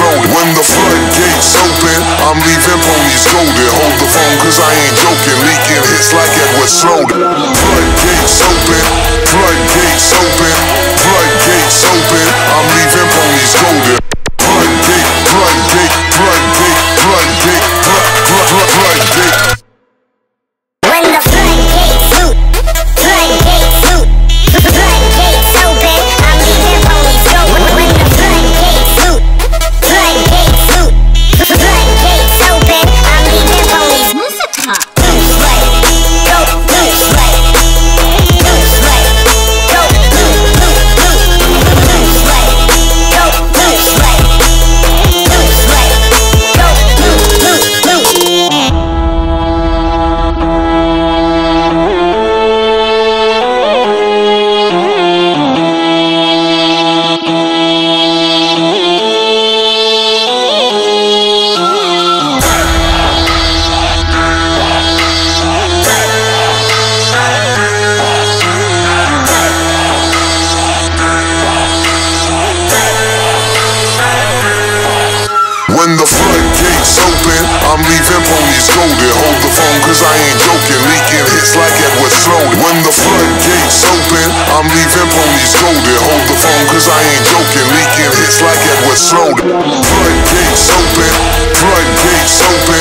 float. When the floodgates open, I'm leaving ponies golden. Hold the phone, cause I ain't joking. Leaking hits like Edward Snowden. Floodgates open, floodgates open, floodgates open. I'm leaving ponies golden. Floodgate, floodgate, floodgate, floodgate, floodgate, floodgate. When the floodgates open, I'm leaving ponies golden. Hold the phone, cause I ain't joking. Leaking hits like Edward Snowden. When the floodgates open, I'm leaving ponies golden. Hold the phone, cause I ain't joking. Leaking hits like Edward Snowden. Floodgates open, floodgates open.